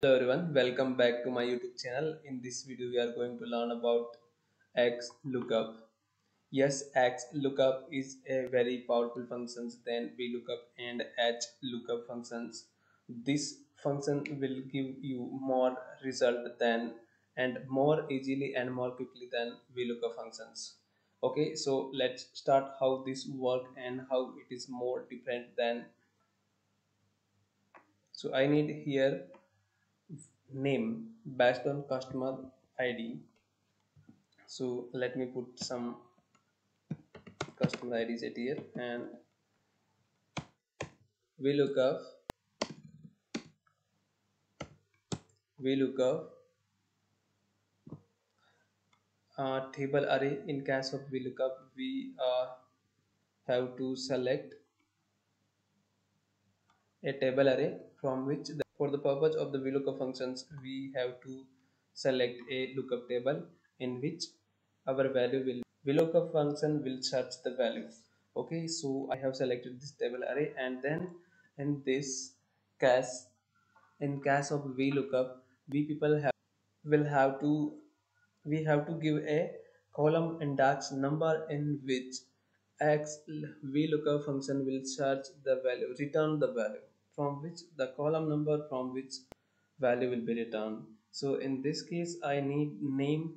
Hello everyone, welcome back to my YouTube channel. In this video we are going to learn about XLOOKUP. Yes, XLOOKUP is a very powerful function than VLOOKUP and HLOOKUP functions. This function will give you more result than and more easily and more quickly than VLOOKUP functions. Okay, so let's start how this works and how it is more different than. So I need here name based on customer ID, so let me put some customer IDs at here, and VLOOKUP table array. In case of VLOOKUP we have to select a table array from which for the purpose of the VLOOKUP functions, we have to select a lookup table in which our value will VLOOKUP function will search the value. Okay, so I have selected this table array, and then in this case, in case of VLOOKUP, we have to give a column and dash number in which X VLOOKUP function will search the value, return the value, from which the column number from which value will be returned. So in this case I need name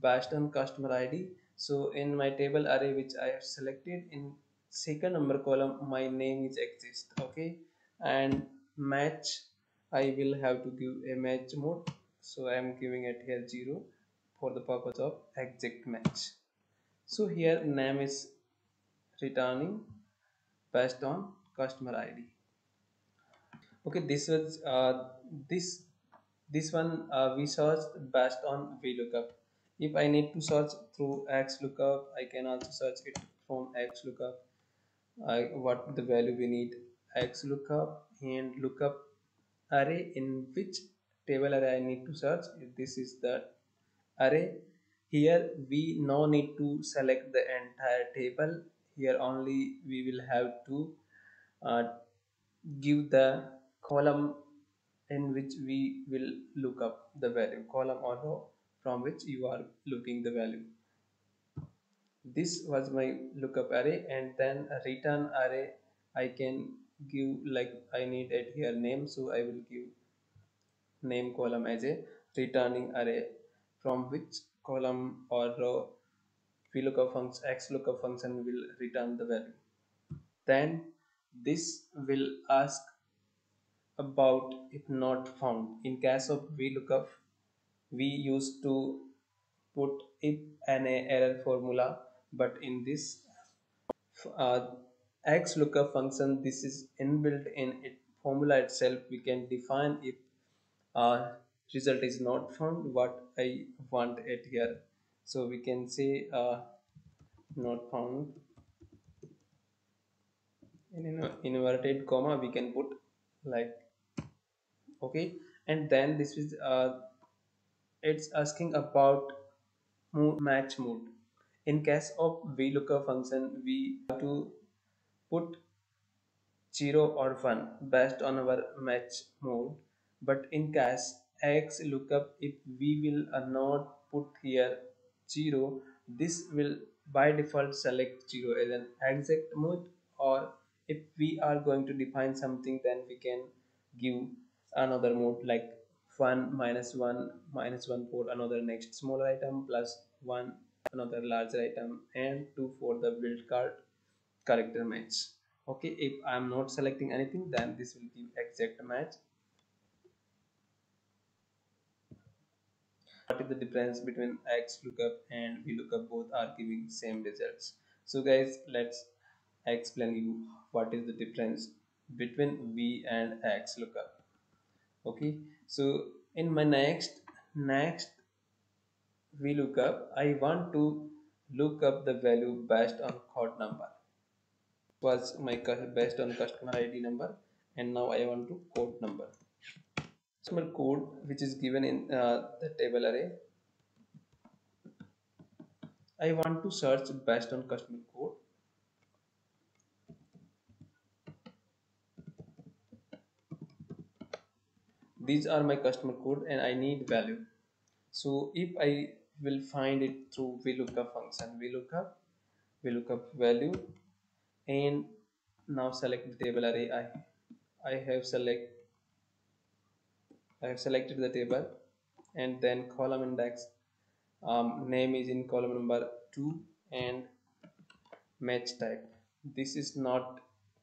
based on customer ID. So in my table array which I have selected, in second number column my name is exist. Okay, and match I will have to give a match mode, so I am giving it here 0 for the purpose of exact match. So here name is returning based on customer ID. Okay, this was this one we searched based on VLOOKUP. If I need to search through XLOOKUP, I can also search it from XLOOKUP. What the value we need, XLOOKUP and lookup array, in which table array I need to search. This is the array. Here we no need to select the entire table. Here only we will have to give the column in which we will look up the value, column or row from which you are looking the value. This was my lookup array, and then a return array I can give, like I need it here name, so I will give name column as a returning array from which column or row VLOOKUP function XLOOKUP function will return the value. Then this will ask about if not found. In case of VLOOKUP, we used to put if and a error formula, but in this XLOOKUP function this is inbuilt in it formula itself. We can define if result is not found, what I want it here. So we can say not found, and in inverted comma we can put like. Okay, and then this is it's asking about match mode. In case of VLOOKUP function we have to put 0 or 1 based on our match mode, but in case XLOOKUP, if we will not put here 0, this will by default select 0 as an exact mode, or if we are going to define something then we can give another mode like 1 minus 1 for another next smaller item, plus 1 another larger item, and 2 for the build card character match. Okay, if I am not selecting anything then this will give exact match. What is the difference between XLOOKUP and VLOOKUP? Both are giving same results. So guys, let's explain you what is the difference between V and XLOOKUP. Okay, so in my next VLOOKUP I want to look up the value based on code number. Was my based on customer ID number, and now I want to code number. Customer code which is given in the table array, I want to search based on customer code. these are my customer code and I need value. So if I will find it through VLOOKUP function, VLOOKUP value, and now select the table array. I have selected the table, and then column index name is in column number 2 and match type. This is not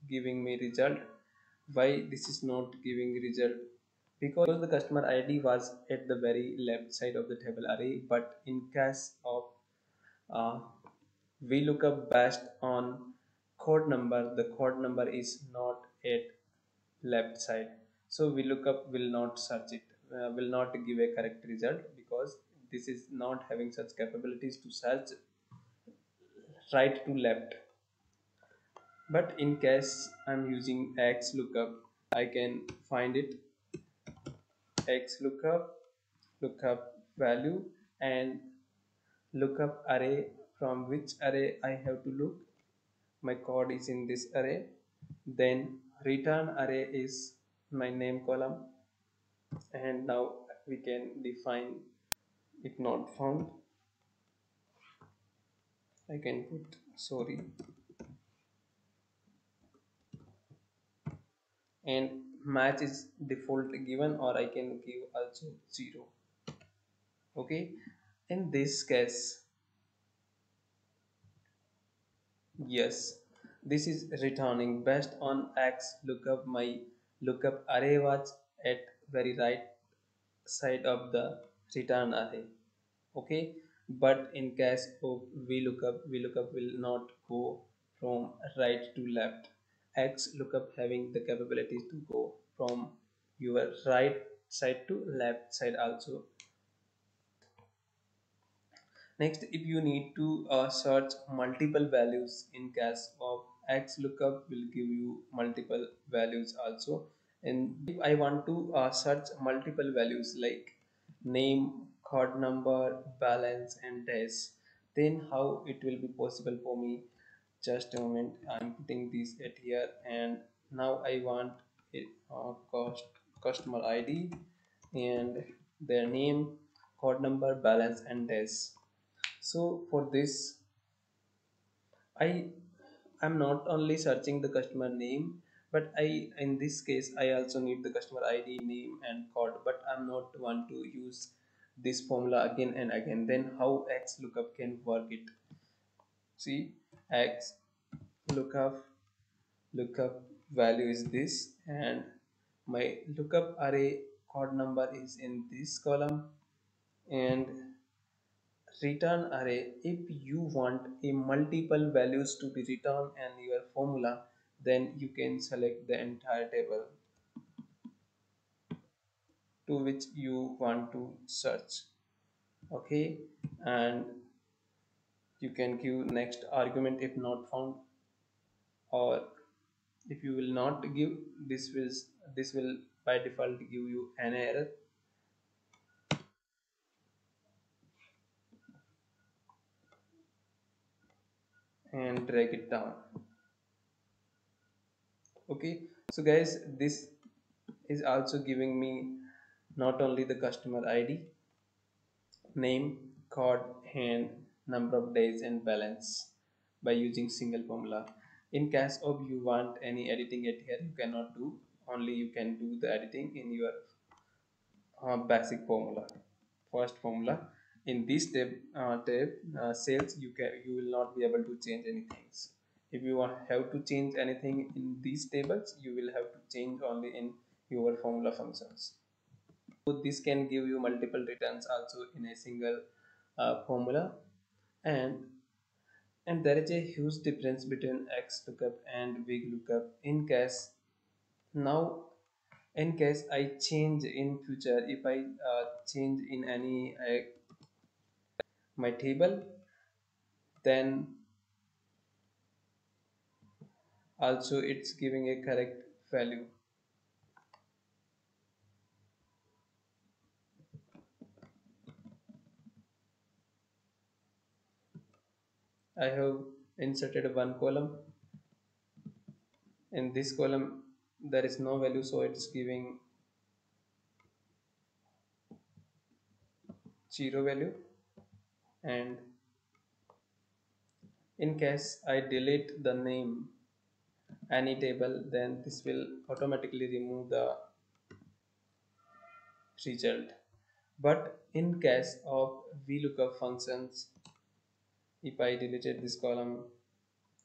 giving me result. Why this is not giving result? Because the customer ID was at the very left side of the table array, but in case of VLOOKUP based on code number, the code number is not at left side, so VLOOKUP will not search it, will not give a correct result, because this is not having such capabilities to search right to left. But in case I'm using XLOOKUP, I can find it, XLOOKUP, lookup value, and lookup array, from which array I have to look. My code is in this array. Then return array is my name column, and now we can define if not found. I can put sorry, and match is default given, or I can give also 0. Okay, in this case, yes, this is returning based on XLOOKUP. My lookup array was at very right side of the return array. Okay, but in case of VLOOKUP will not go from right to left. XLOOKUP having the capabilities to go from your right side to left side also. Next, if you need to search multiple values, in case of XLOOKUP will give you multiple values also. And if I want to search multiple values like name, card number, balance, and dash, then how it will be possible for me? Just a moment, I'm putting this at here, and now I want a customer ID and their name, card number, balance, and dash. So for this, I am not only searching the customer name, but in this case I also need the customer ID, name, and code, but I'm not want to use this formula again and again. Then how XLOOKUP can work it? See, XLOOKUP value is this, and my lookup array code number is in this column, and return array. If you want a multiple values to be returned and your formula, then you can select the entire table to which you want to search. Okay, and you can give next argument if not found, or if you will not give, this will by default give you an error. And drag it down. Okay, so guys, this is also giving me not only the customer ID, name, card, and number of days and balance by using single formula. In case of you want any editing at here, you cannot do, only you can do the editing in your basic formula, first formula. In this tab, sales, you will not be able to change anything. If you have to change anything in these tables, you will have to change only in your formula functions. So this can give you multiple returns also in a single formula. And there is a huge difference between XLOOKUP and VLOOKUP. In case I change in future, if I change in any my table, then also it's giving a correct value. I have inserted one column. In this column there is no value, so it's giving 0 value, and in case I delete the name any table, then this will automatically remove the result. But in case of VLOOKUP functions, if I deleted this column,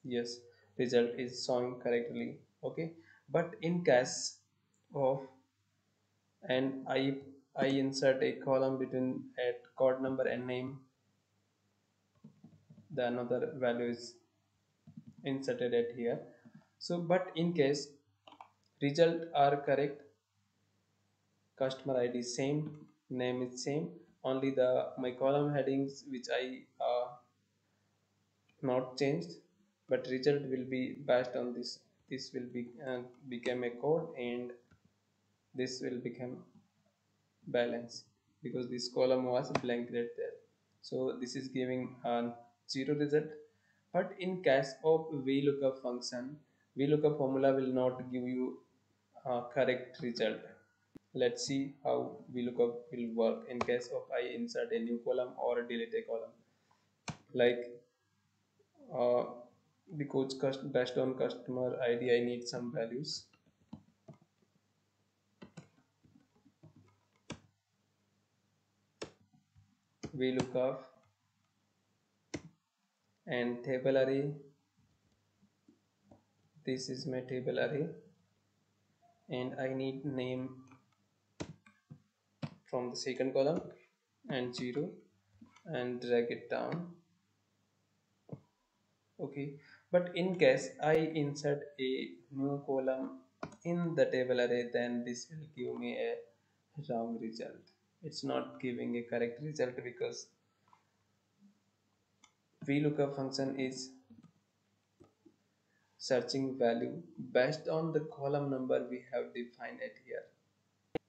yes, result is showing correctly, okay. But in case of and I insert a column between at code number and name, the another value is inserted at here. So but in case result are correct, customer ID is same, name is same, only my column headings which I not changed, but result will be based on this will be become a code, and this will become balance because this column was blank right there. So this is giving a 0 result. But in case of VLOOKUP function, VLOOKUP formula will not give you a correct result. Let's see how VLOOKUP will work in case of I insert a new column or delete a column. Like because based on customer ID I need some values. VLOOKUP and table array, this is my table array, and I need name from the second column and 0 and drag it down, okay. But in case I insert a new column in the table array, then this will give me a wrong result. It's not giving a correct result because VLOOKUP function is searching value based on the column number we have defined it here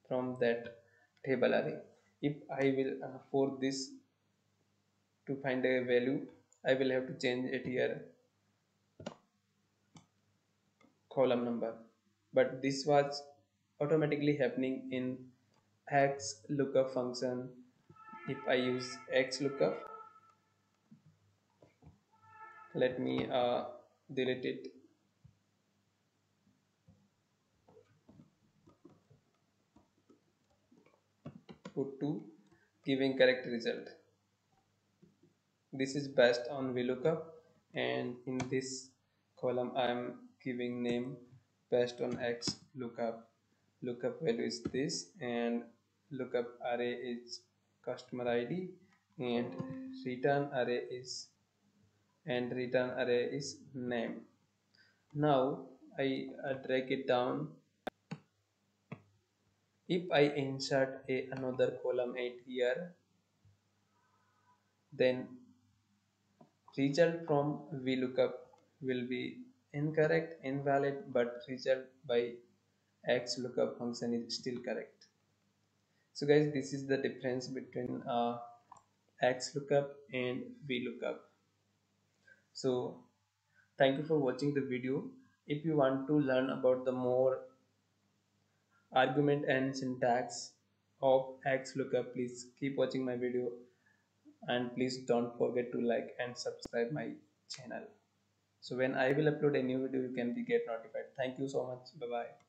from that table array. If I will for this to find a value, I will have to change it here column number, but this was automatically happening in XLOOKUP function. If I use XLOOKUP, let me delete it. Put 2, giving correct result. This is based on VLOOKUP, and in this column I am giving name based on XLOOKUP. Lookup value is this, and lookup array is customer ID, and return array is name. Now I drag it down. If I insert another column 8 here, then result from VLOOKUP will be incorrect, invalid, but result by XLOOKUP function is still correct. So guys, this is the difference between XLOOKUP and VLOOKUP. So thank you for watching the video. If you want to learn about the more argument and syntax of XLOOKUP, please keep watching my video, and please don't forget to like and subscribe my channel. So when I will upload a new video, you can get notified. Thank you so much. Bye bye.